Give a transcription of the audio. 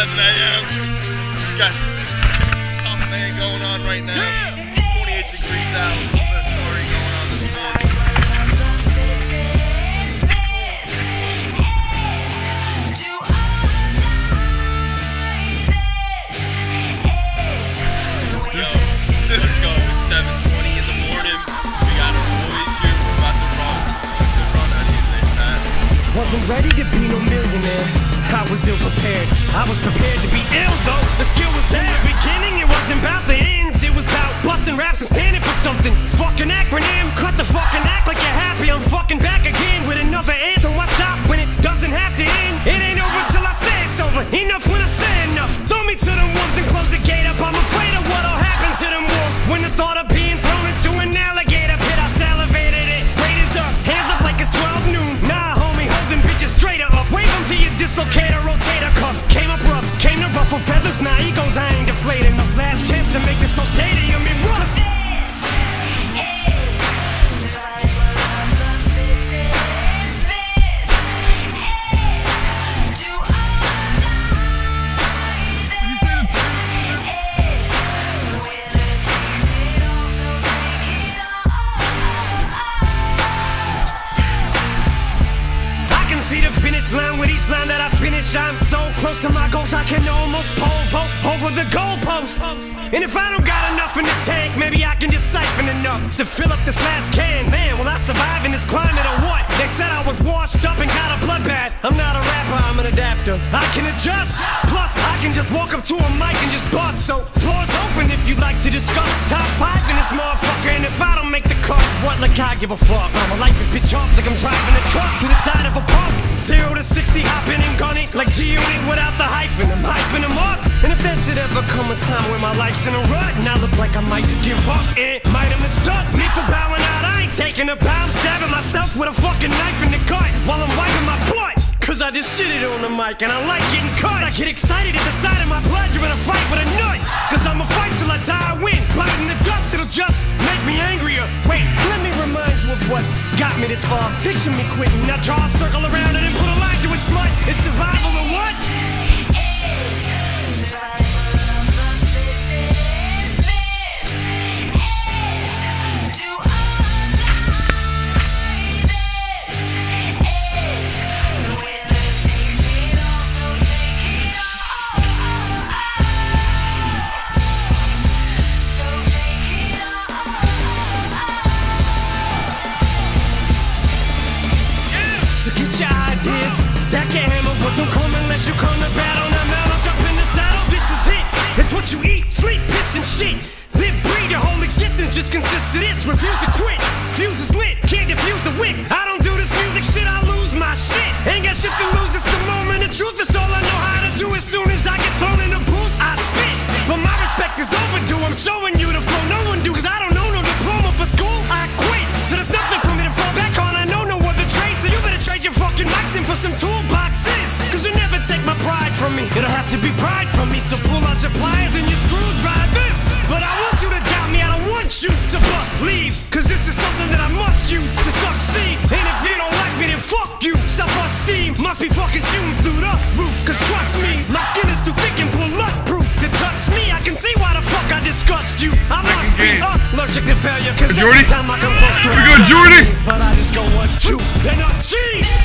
7 AM. Got tough man going on right now. 28 degrees out. A little bit of flurry going on this morning. Let's go. It's 7:20 in the morning. We got our boys here. We're about to run out of this time. Wasn't ready to be no millionaire. I was ill prepared. I was prepared to be ill though. The skill was there. The beginning, it wasn't about the ends. It was about busting raps and standing for something. Fucking acronym, cut the fucking act like you're happy. I'm fucking back again with another anthem. Why stop when it doesn't have to end? It ain't over till I say it's over. Enough when I say enough. Throw me to them wolves and close the gate up. I'm afraid of what'll happen to them wolves. When the thought of being thrown into an alligator pit, I salivated it. Raiders up, hands up like it's 12 noon. Nah, homie, hold them bitches straighter up. Wave them till you dislocate. For feathers, now nah, egos, I ain't deflating. The last chance to make this whole stadium in rust. Line with each line that I finish, I'm so close to my goals I can almost pole vault over the goalpost. And if I don't got enough in the tank, maybe I can just siphon enough to fill up this last can. Man, will I survive in this climate or what? They said I was washed up and got a bloodbath. I'm not a rapper, I'm an adapter. I can adjust. Plus, I can just walk up to a mic and just bust. So floor's open if you'd like to discuss. Top 5 in this motherfucker, and if I don't make the cut, what? Like I give a fuck. I'ma light this bitch off like I'm driving a truck to the side of a pump. 0 to 60 hopping and gunning like G-Unit without the hyphen. I'm hyping them up. And if there should ever come a time where my life's in a rut and I look like I might just give up, and it might have mistook me for bowing out. I ain't taking a bow. I'm stabbing myself with a fucking knife in the gut while I'm wiping my butt. Cause I just shitted on the mic and I like getting cut. I get excited at the sight of my blood. You're in a fight with a nut. Cause I'ma fight till I die, I win. Biting the dust, it'll just make me angrier. Wait, let me remind you of what got me this far. Picture me quitting. Now draw a circle around it and put a line to it, smut. It's survival or what? Stack your hammer, but don't come unless you come to battle. Now, man, I'll jump in the saddle. This is it. It's what you eat, sleep, piss, and shit. Live, breathe, your whole existence just consists of this. Refuse to quit. Fuse is lit. Can't diffuse the wick. I don't do this music shit. I lose my shit. Ain't got shit to lose. It's the moment of truth. It's all I know how to do. As soon as I get thrown in the booth, I spit. But my respect is overdue. I'm showing you the flow no one do. Cause I don't know no diploma for school. I quit. So there's nothing for me to fall back on. I know no other trade. So you better trade your fucking mics in for some toolboxes. Cause you never take my pride from me. It'll have to be pride from me. So pull out your pliers and your screwdrivers. But I want you to doubt me. I don't want you to believe. Cause this is something that I must use to succeed. And if you don't like me, then fuck you. Self-esteem must be fucking shooting through the roof. Cause trust me, my skin is too thick and bulletproof to touch me. I can see why the fuck I disgust you. I must be allergic to failure. Cause every time I come close to it, but I just go, what you, they're not cheap.